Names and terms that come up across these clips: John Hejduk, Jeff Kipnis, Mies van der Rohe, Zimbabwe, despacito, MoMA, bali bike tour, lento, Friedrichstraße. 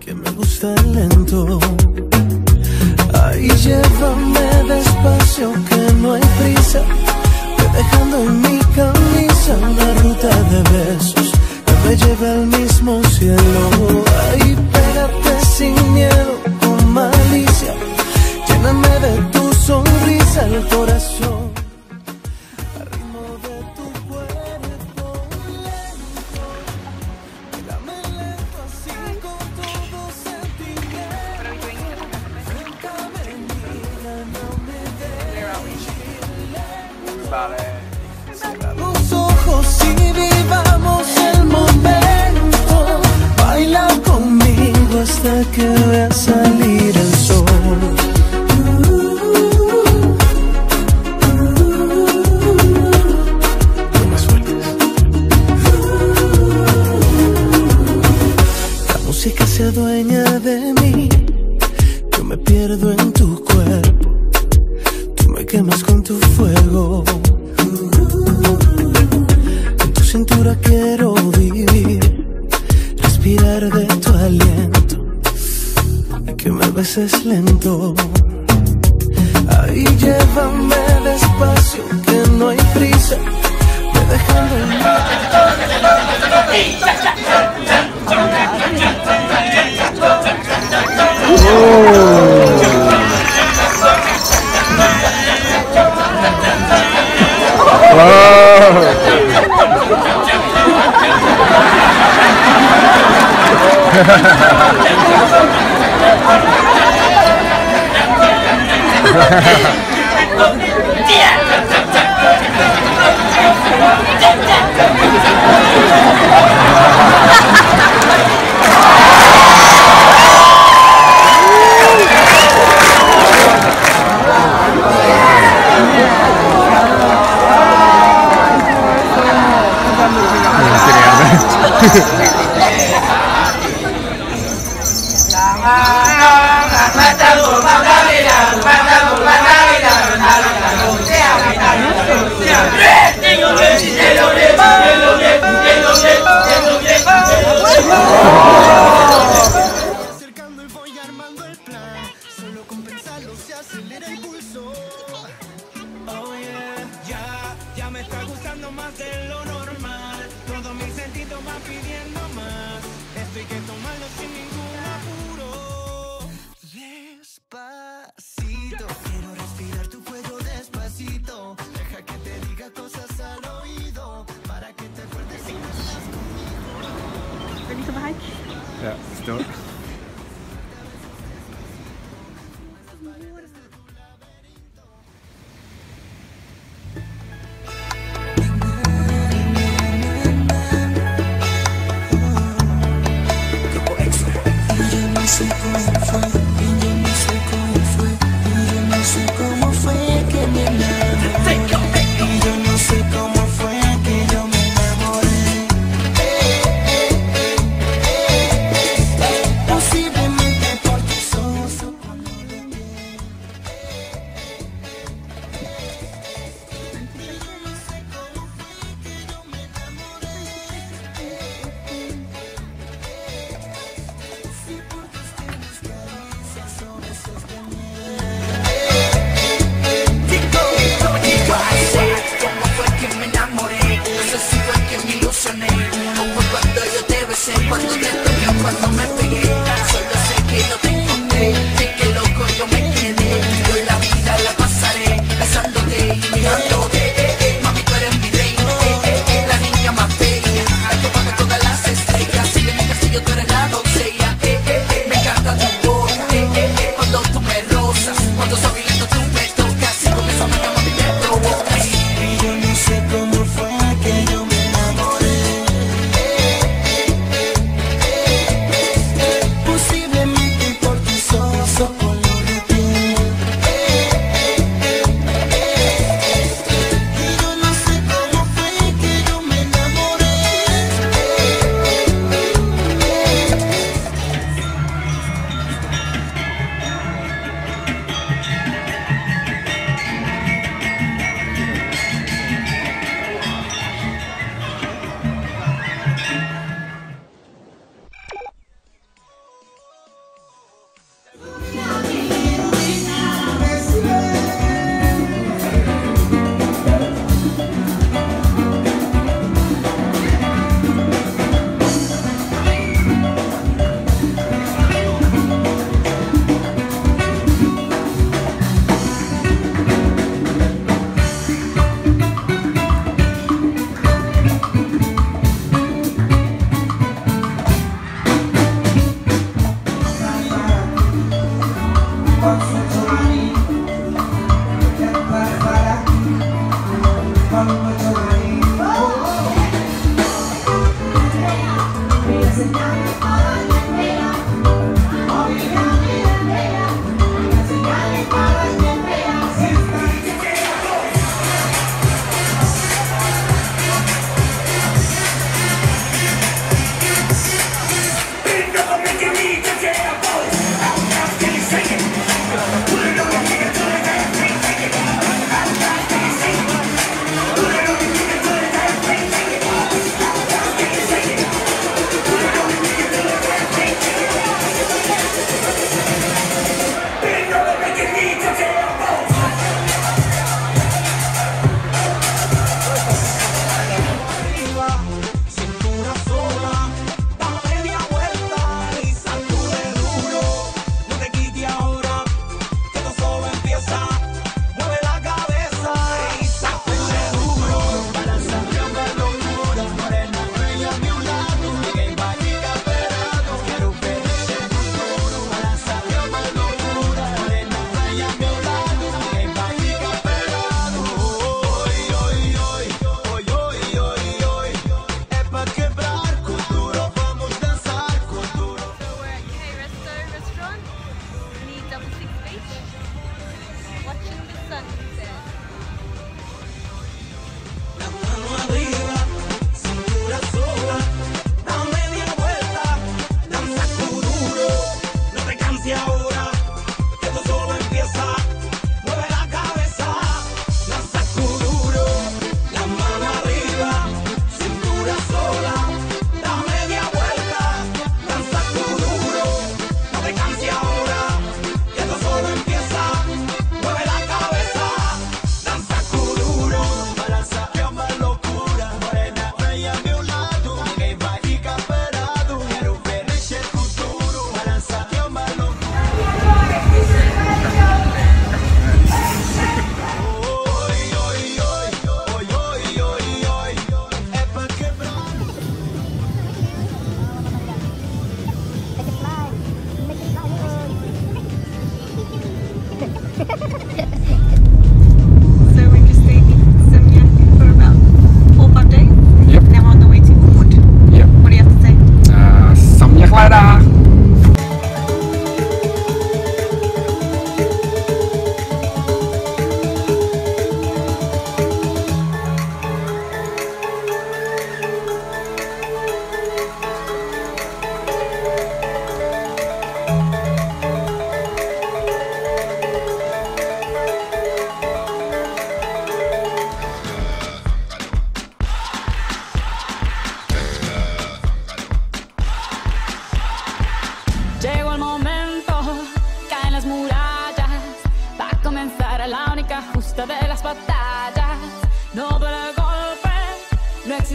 Que me gusta el lento. Ay, llévame despacio, que no hay prisa. Voy dejando en mi camisa una ruta de besos que me lleve al mismo cielo. Ay, pégate sin miedo, con malicia. Lléname de tu sonrisa el corazón. Vale. Cerra los ojos y vivamos el momento. Baila conmigo hasta que vea salir el sol. No me sueltes. La música se adueña de mí. Yo me pierdo en tu cuerpo. Me quemas con tu fuego. En tu cintura quiero vivir, respirar de tu aliento, que me beses lento. Ay, llévame despacio, que no hay prisa. Me dejan acercando y voy armando el plan. Solo con pensarlo se acelera el pulso. Oh yeah, ya me está gustando más de lo normal. Todos mis sentidos van pidiendo más. Esto hay que tomarlo sin ningún apuro. Despacito, quiero respirar tu fuego despacito. Deja que te diga cosas al oído para que te acuerdes si no estás conmigo. ¿Ready for the hike? Yeah, let's do it.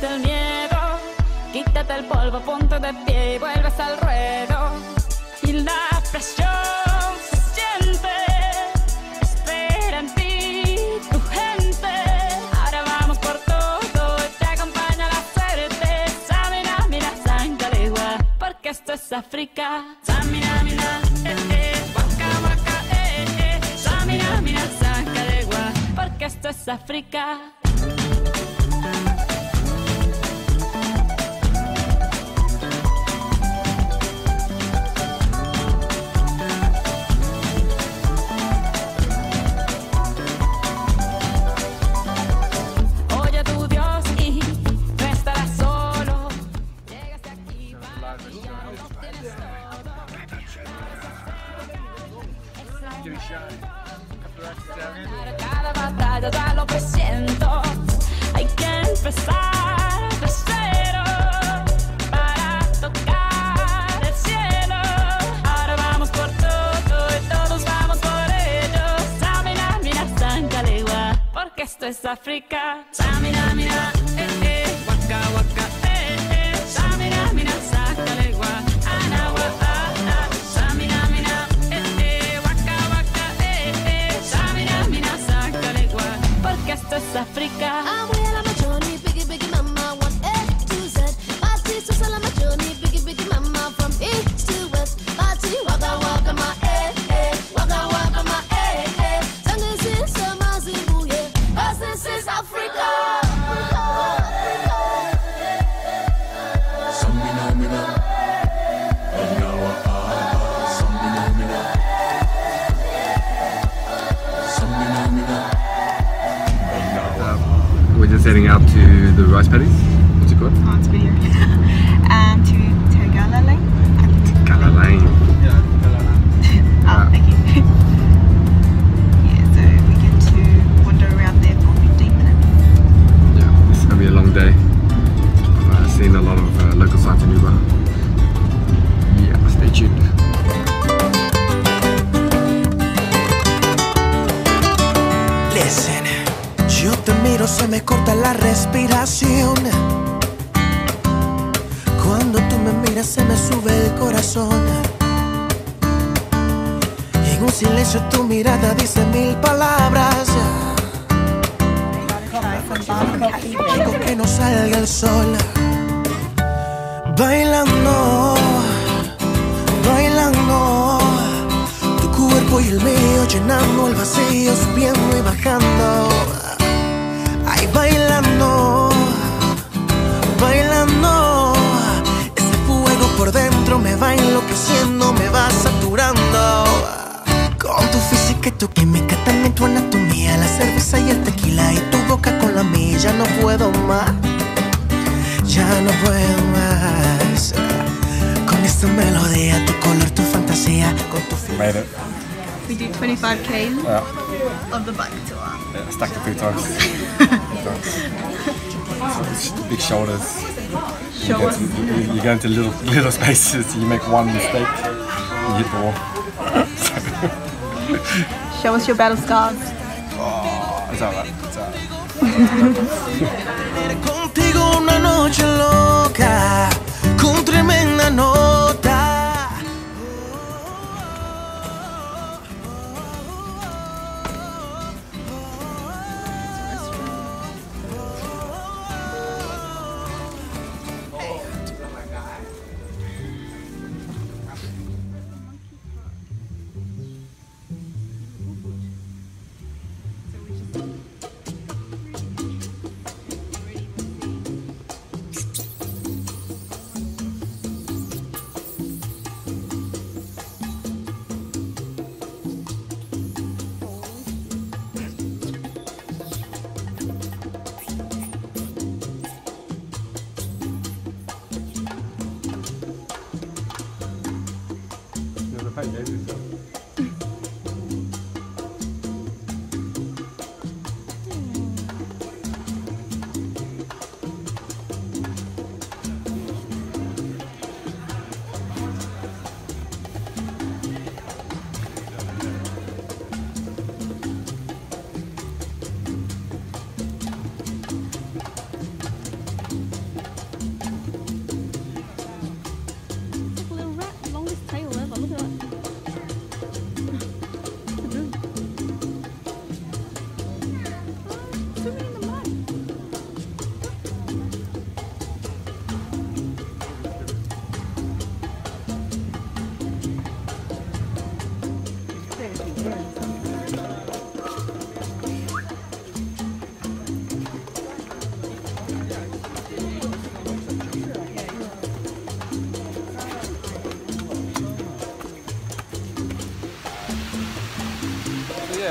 Vence el miedo, quítate el polvo, ponte de pie y vuelves al ruedo. Y la presión se siente, espera en ti tu gente. Ahora vamos por todo, te acompaña la suerte. Samina, mira, sangalegua, porque esto es África. Samina, mira, waka, waka, Samina, mira, sangalegua, porque esto es África. Cada batalla da lo que siento. Hay que empezar de cero para tocar el cielo. Ahora vamos por todo y todos vamos por ello. Samina, mira, sangalegua, porque esto es África. Samina, mira, waka, waka, Samina, mira, sangalegua. Esto es África. Abuela machoni, biggie biggie mama, 1A to Z. Bati susala machoni, biggie biggie mama, from east to west. Bati waka waka ma eh eh, waka waka ma eh eh. This is Zimbabwe, 'cause this is Africa. Samina mina, angawa ah, samina mina, samina mina. We're just heading out to the rice paddies. What's it called? Oh, it's bigger. And to Tagala Lane. Tagala Lane. Yeah, Tagala Lane. Oh, thank you. Yeah, so we get to wander around there for 15 minutes. Yeah, this is going to be a long day. I've seen a lot of local sites in Uber. Yeah, stay tuned. Listen. Yo te miro, se me corta la respiración. Cuando tú me miras se me sube el corazón. En un silencio tu mirada dice mil palabras. Digo que no salga el sol. Bailando, bailando. Tu cuerpo y el mío llenando el vacío, subiendo y bajando. Ay, bailando, bailando. Ese fuego por dentro me va enloqueciendo, me va saturando. Con tu física y tu química, también tu anatomía, la cerveza y el tequila y tu boca con la mía. Ya no puedo más, ya no puedo más. Con esta melodía, tu color, tu fantasía, con tu física. We did 25K of the bike tour. Yeah, stacked a few times. So big shoulders. You go into little spaces. You make one mistake, you hit the wall. Show us your battle scars. Oh, it's alright. It's alright. Contigo una noche loca, con tremenda nota.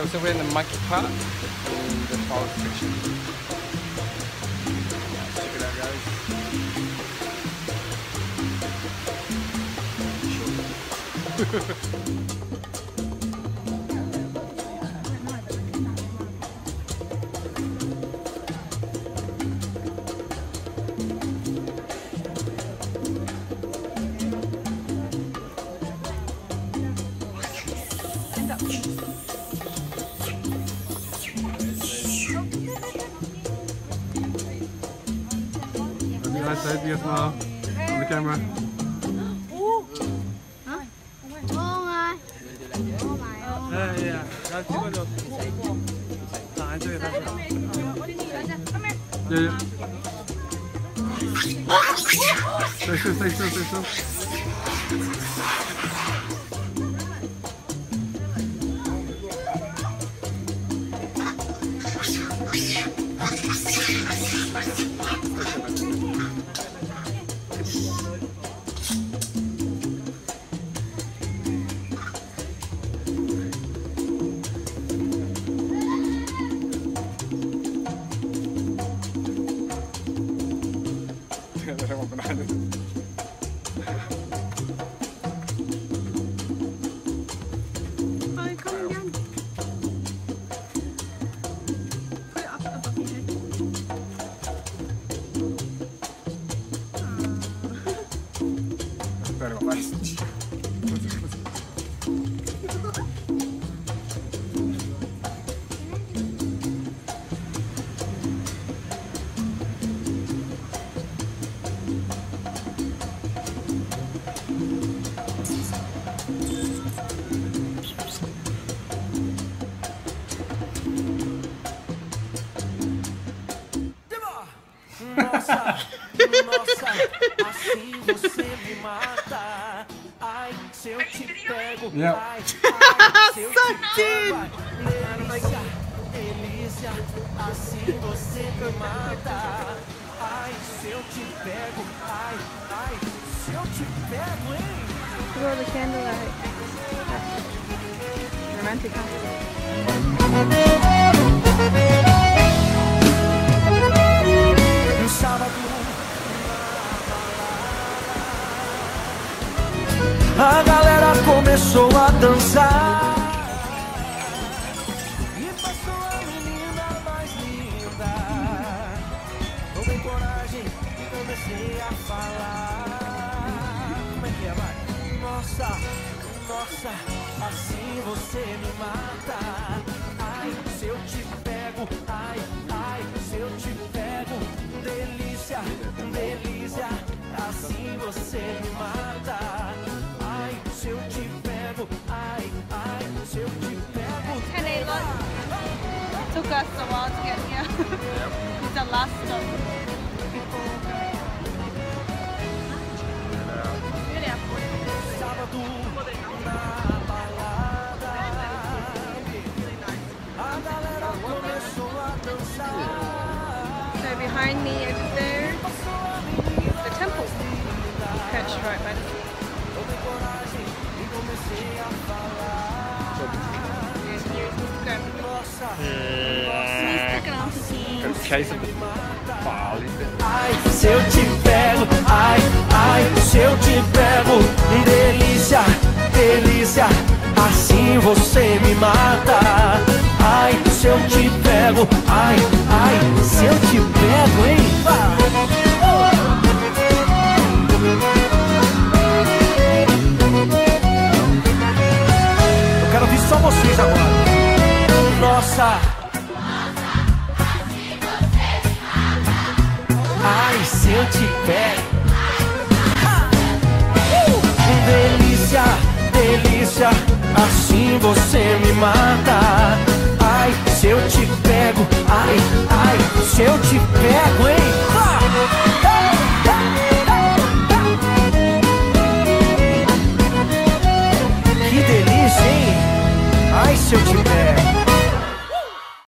Yeah, so we're in the monkey park in the forest section. Check it out, guys. Let me smile on the camera. Huh? Oh my. Oh my. Yeah. That's good. Come here. Yep. Throw the candle out. Romantic candle. A galera começou a dançar e passou a menina mais linda. Tomei coragem e comecei a falar. Como é que é, vai? Nossa, nossa, assim você me mata. Ai, se eu te pego, ai, ai, se eu te pego. Delícia, delícia, assim você me mata. Se eu te pego, ai, ai, se eu te pego. And it took us a while to get here. It's the last stop. Sábado na balada, a galera começou a dançar. So behind me over there is the temple. Perched right by the sea. É o chase do Bali. Ai, se eu te pego, ai, ai, se eu te pego. Delícia, delícia, assim você me mata. Ai, se eu te pego, ai, ai, se eu te pego, hein? Só vocês agora. Nossa, nossa, assim você me mata. Ai, se eu te pego. Delícia, delícia, assim você me mata. Ai, se eu te pego. Ai, ai, se eu te pego, hein? Que delícia, hein? Ai, se eu te pego.